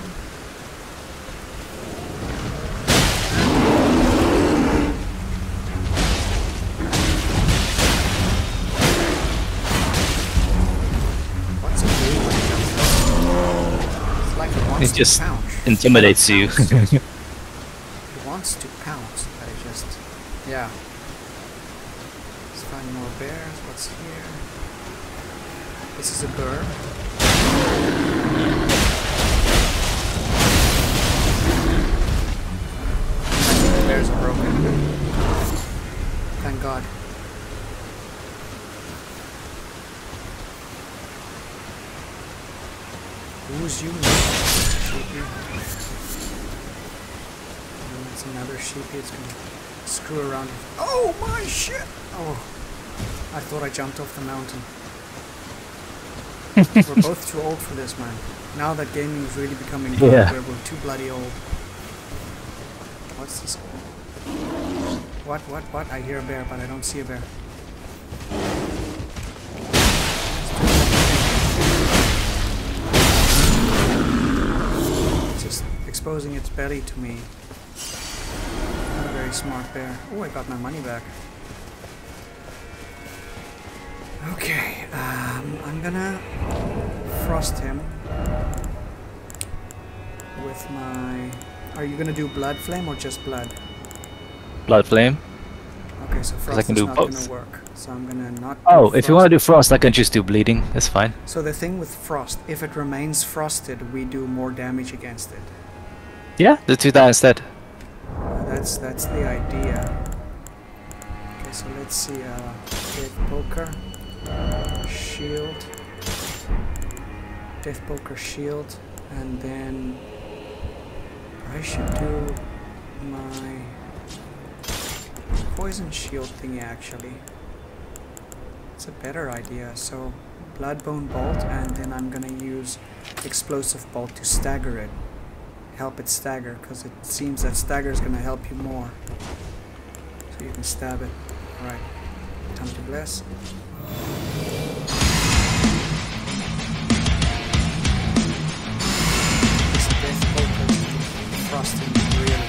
It just intimidates you. He wants to pounce, but it just... Yeah. Let's find more bears. What's here? This is a burr. I think the bears are broken. Thank God. Who's you? It's another sheepy. It's gonna screw around. Oh my shit! Oh, I thought I jumped off the mountain. We're both too old for this, man. Now that gaming is really becoming hard, yeah. where we're too bloody old. What's this? What? What? What? I hear a bear, but I don't see a bear. It's just exposing its belly to me. Not a very smart bear. Oh, I got my money back. Okay, um, I'm gonna frost him with my... Are you gonna do blood flame or just blood? Blood flame. Okay, so frost I can is do not both. Gonna work. So I'm gonna not. Oh, if you wanna do frost, I can just do bleeding. That's fine. So the thing with frost, if it remains frosted, we do more damage against it. Yeah, the two die instead. Uh, that's that's the idea. Okay, so let's see. Uh, Death Poker, Shield, Death Poker, Shield, and then I should do my poison shield thingy. Actually, it's a better idea. So Bloodbone Bolt, and then I'm gonna use Explosive Bolt to stagger it, help it stagger, because it seems that stagger is gonna help you more, so you can stab it. All right. Time to bless. This death focus frosting really.